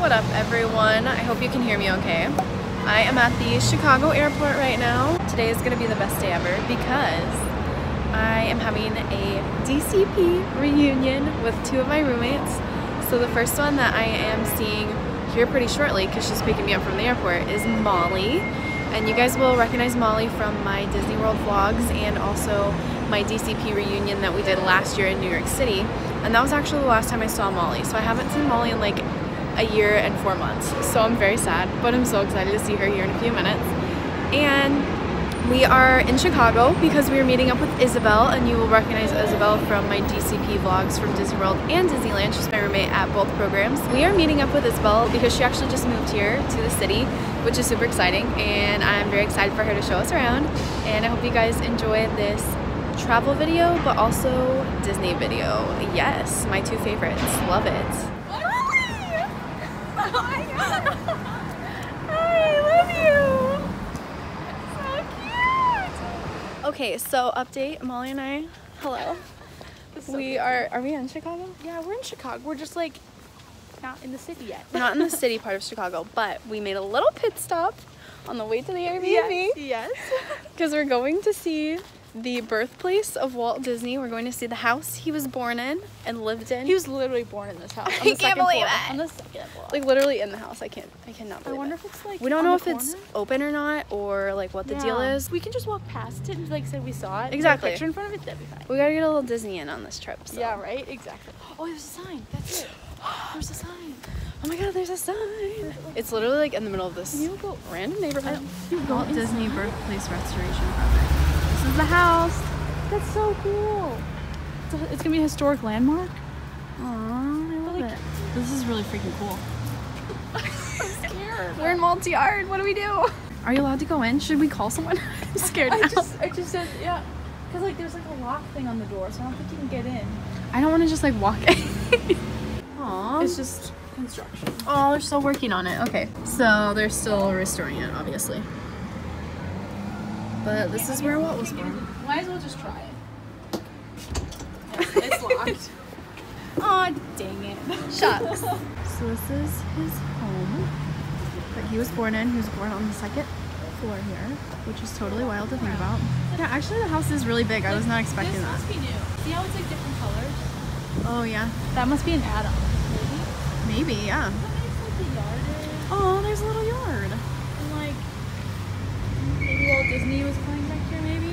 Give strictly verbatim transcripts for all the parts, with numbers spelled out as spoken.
What up, everyone? I hope you can hear me okay. I am at the Chicago airport right now. Today is gonna be the best day ever because I am having a D C P reunion with two of my roommates. So the first one that I am seeing here pretty shortly, because she's picking me up from the airport, is Molly. And you guys will recognize Molly from my Disney World vlogs and also my D C P reunion that we did last year in New York City. And that was actually the last time I saw Molly. So I haven't seen Molly in like a year and four months. So I'm very sad, but I'm so excited to see her here in a few minutes. And we are in Chicago because we are meeting up with Isabel, and you will recognize Isabel from my D C P vlogs from Disney World and Disneyland. She's my roommate at both programs. We are meeting up with Isabel because she actually just moved here to the city, which is super exciting. And I'm very excited for her to show us around. And I hope you guys enjoy this travel video, but also Disney video. Yes, my two favorites. Love it. Okay, so update, Molly and I, hello. So we crazy. are, are we in Chicago? Yeah, we're in Chicago. We're just like not in the city yet. Not in the city part of Chicago, but we made a little pit stop on the way to the Airbnb. Yes. Because yes. We're going to see the birthplace of Walt Disney. We're going to see the house he was born in and lived in. He was literally born in this house. I can't believe it. On the second floor. Like literally in the house. I can't, I cannot believe it. I wonder if it's like, we don't know if it's open or not or like what the deal is. We can just walk past it and like say we saw it. Exactly. Get a picture in front of it, that'd be fine. We gotta get a little Disney in on this trip. So. Yeah, right? Exactly. Oh, there's a sign. That's it. There's a sign. Oh my god, there's a sign. It's literally like in the middle of this you go, random neighborhood. Walt Disney Birthplace Restoration Project. The house. That's so cool. It's, a, it's gonna be a historic landmark. Aww, I love like, it. This is really freaking cool. I'm scared. We're in Multi Yard. What do we do? Are you allowed to go in? Should we call someone? I'm scared. I, I just, I just said, yeah, because like there's like a lock thing on the door, so I don't think you can get in. I don't want to just like walk in. Aww. It's just construction. Oh, they're still working on it. Okay, so they're still restoring it, obviously. But this is where Walt was born. Might as well just try it. It's, it's locked. Aw, oh, dang it. Shucks. So this is his home that he was born in. He was born on the second floor here, which is totally wild to think about. Yeah, actually the house is really big. I was not expecting this that. This must be new. See how it's like different colors? Oh yeah. That must be an add-on, maybe? Maybe, yeah. That makes like the yard is. Oh, there's a little yard. And like, Walt Disney was playing back here maybe?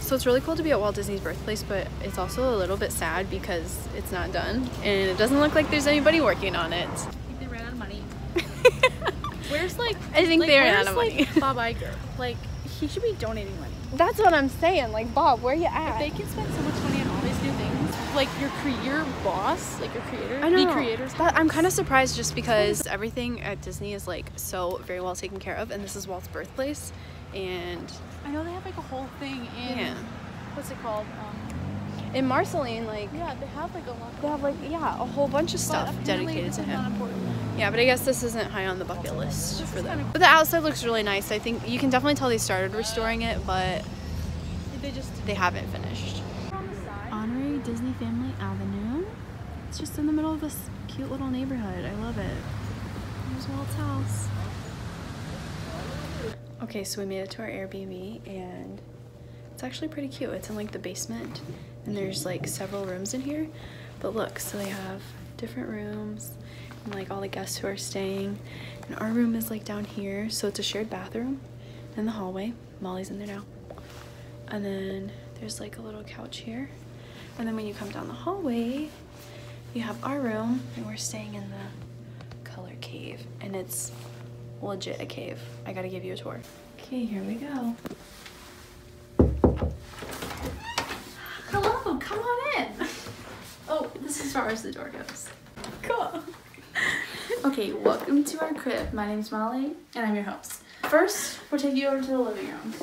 So it's really cool to be at Walt Disney's birthplace, but it's also a little bit sad because it's not done and it doesn't look like there's anybody working on it. I think they ran out of money. Where's like I think like, they ran out of money. Like, Bob Iger, like he should be donating money. That's what I'm saying. Like Bob, where you at? If they can spend so much money on all these new things. Like your your boss, like your creator, I know. The creators. But I'm kind of surprised just because everything at Disney is like so very well taken care of, and this is Walt's birthplace. And I know they have like a whole thing in yeah. what's it called? Um, in Marceline, like yeah, they have like a lot. They have like yeah, a whole bunch of stuff dedicated to him. Yeah, but I guess this isn't high on the bucket list for them. But the outside looks really nice. I think you can definitely tell they started restoring it, but they just they haven't finished. Honorary Disney Family Avenue. It's just in the middle of this cute little neighborhood. I love it. There's Walt's house. Okay, so we made it to our Airbnb and it's actually pretty cute. It's in like the basement and there's like several rooms in here. But look, so they have different rooms and like all the guests who are staying. And our room is like down here. So it's a shared bathroom in the hallway. Molly's in there now. And then there's like a little couch here. And then when you come down the hallway, you have our room, and we're staying in the color cave. And it's legit a cave. I gotta give you a tour. Okay, here we go. Hello, come on in. Oh, this is as far as the door goes. Cool. Okay, welcome to our crib. My name's Molly, and I'm your host. First, we'll take you over to the living room.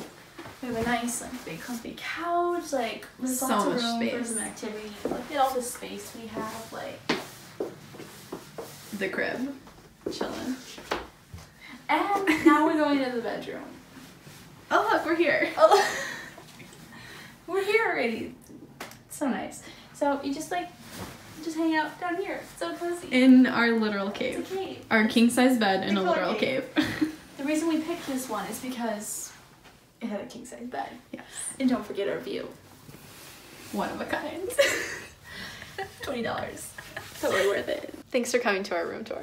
We have a nice, like, big comfy couch, like, there's so lots of much room space. For some activity. Look at all the space we have, like, the crib, chilling. And now we're going into the bedroom. Oh, look, we're here. Oh, look. We're here already. It's so nice. So, you just, like, you just just hang out down here. It's so cozy. In our literal cave. It's a cave. Our king-size bed in a literal cave. cave. The reason we picked this one is because it had a king-size bed. Yes. And don't forget our view. One of a kind. twenty dollars. Totally worth it. Thanks for coming to our room tour.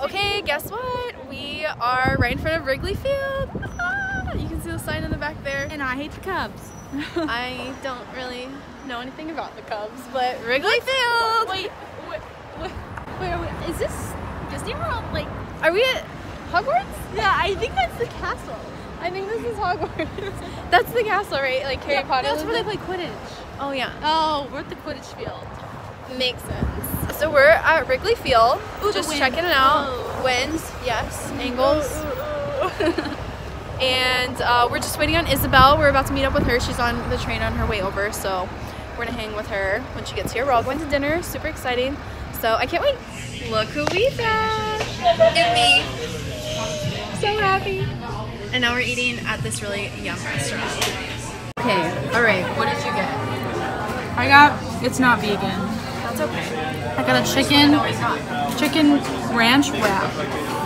Okay, guess what? We are right in front of Wrigley Field. Ah, you can see the sign in the back there. And I hate the Cubs. I don't really know anything about the Cubs, but Wrigley Field. Wait, wait, wait, wait, wait, is this Disney World? Like, are we at Hogwarts? Yeah, I think that's the castle. I think this is Hogwarts. That's the castle, right? Like Harry yeah, Potter. That's where they play Quidditch. Oh yeah. Oh, we're at the Quidditch field. Makes sense. So we're at Wrigley Field, ooh, just checking it out. Oh. Winds, yes. Angles. Oh, oh, oh. And uh, we're just waiting on Isabel. We're about to meet up with her. She's on the train on her way over, so we're gonna hang with her when she gets here. We're all going to dinner. Super exciting. So I can't wait. Look who we found. And me. So happy. And now we're eating at this really yum restaurant. Okay. All right. What did you get? I got. It's not vegan. It's okay. I got a chicken chicken ranch wrap.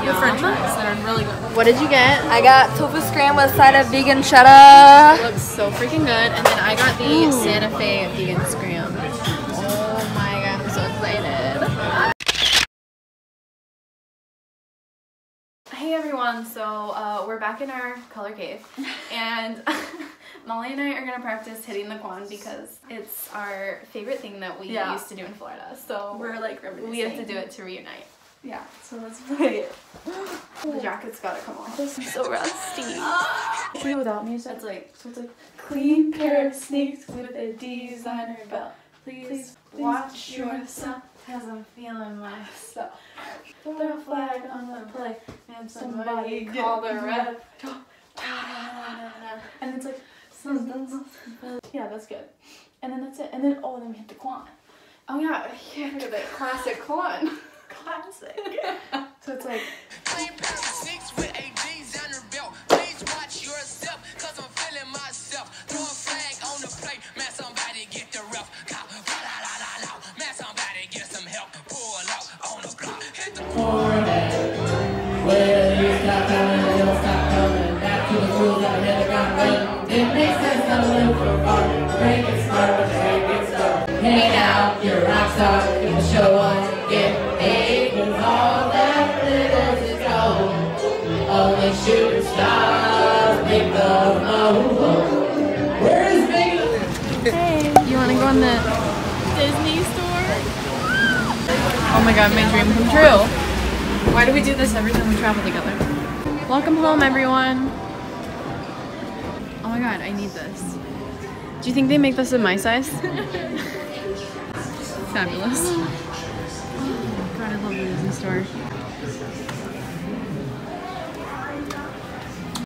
The French fries that are really good. What did you get? I got tofu scramble with a side of vegan cheddar. It looks so freaking good. And then I got the Ooh. Santa Fe vegan scram. Oh my god, I'm so excited. Hey everyone, so uh, we're back in our color cave. And Molly and I are going to practice hitting the quan because it's our favorite thing that we yeah. used to do in Florida. So we're like reminiscing. We have to do it to reunite. Yeah, so let's play it. The jacket's got to come off. This is so rusty. Play without me, so it's like, so it's like, clean pair of sneaks with a designer belt. Please, please watch please yourself because I'm feeling myself. Throw a flag on the play and somebody, somebody call the ref. And it's like, yeah, that's good. And then that's it. And then, oh, and then we hit the quan. Oh, yeah, yeah, we hit the classic quan. Classic. So it's like. On the Disney Store. Oh my god, my dream come true. Why do we do this every time we travel together? Welcome home, everyone. Oh my god, I need this. Do you think they make this in my size? Fabulous. Oh my god, I love the Disney Store.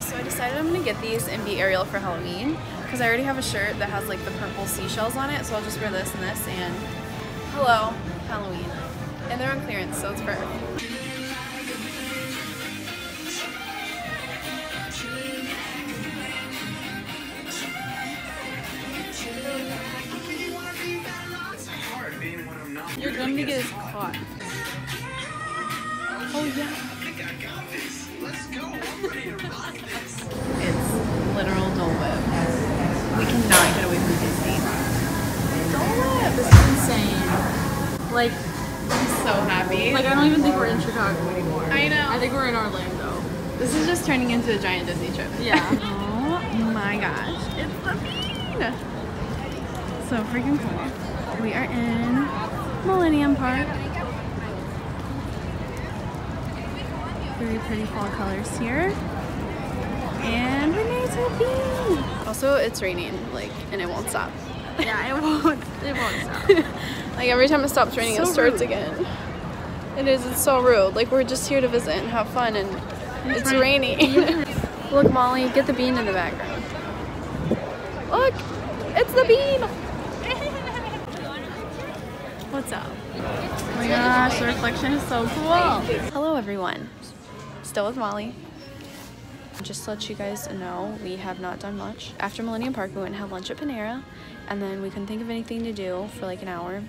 So I decided I'm gonna get these and be Ariel for Halloween. Because I already have a shirt that has like the purple seashells on it, so I'll just wear this and this and hello, Halloween. And they're on clearance, so it's perfect. You're going to get us caught. Oh yeah. I think I got this. Let's go. I'm ready to rock this. It's literal Dole Whip. We cannot get away from Disney. Dole Whip is insane. Like, I'm so happy. Like, I don't even think we're in Chicago anymore. I know. I think we're in Orlando. This is just turning into a giant Disney trip. Yeah. Oh my gosh. It's the bean. So freaking cool. We are in Millennium Park. Very pretty fall colors here. And we made it to the beach. Also, it's raining, like, and it won't stop. Yeah, it won't. It won't stop. Like, every time it stops raining, so it starts rude. again. It is. It's so rude. Like, we're just here to visit and have fun, and it's, it's raining. Look, Molly, get the bean in the background. Look, it's the bean. What's up? Oh my gosh, the reflection is so cool. Hello, everyone. Still with Molly. Just to let you guys know, we have not done much. After Millennium Park, we went and had lunch at Panera, and then we couldn't think of anything to do for like an hour.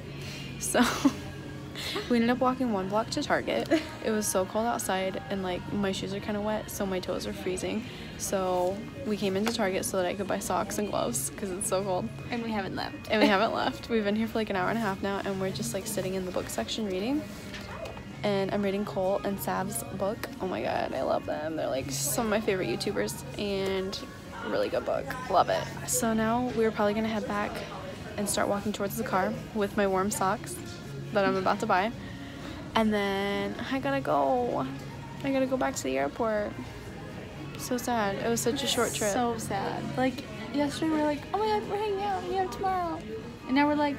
So we ended up walking one block to Target. It was so cold outside, and like my shoes are kind of wet, so my toes are freezing. So we came into Target so that I could buy socks and gloves because it's so cold. And we haven't left. And we haven't left. We've been here for like an hour and a half now, and we're just like sitting in the book section reading. And I'm reading Cole and Sav's book. Oh my god, I love them. They're like some of my favorite YouTubers, and really good book. Love it. So now we're probably gonna head back and start walking towards the car with my warm socks that I'm about to buy, and then I gotta go I gotta go back to the airport. So sad. It was such a short trip. So sad. Like yesterday we were like, oh my god, we're hanging out, we have tomorrow, and now we're like,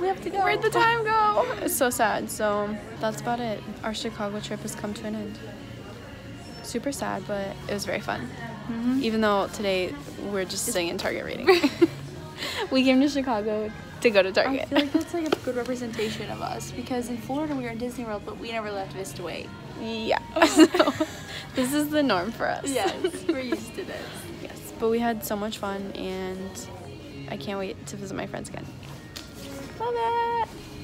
we have to go. Where'd the time go? It's so sad. So that's about it. Our Chicago trip has come to an end. Super sad, but it was very fun. Mm-hmm. Even though today we're just it's sitting in Target reading. We came to Chicago to go to Target. I feel like that's like a good representation of us, because in Florida we were in Disney World, but we never left Vista Wade. Yeah. So this is the norm for us. Yes, we're used to this. Yes, but we had so much fun, and I can't wait to visit my friends again. Love it!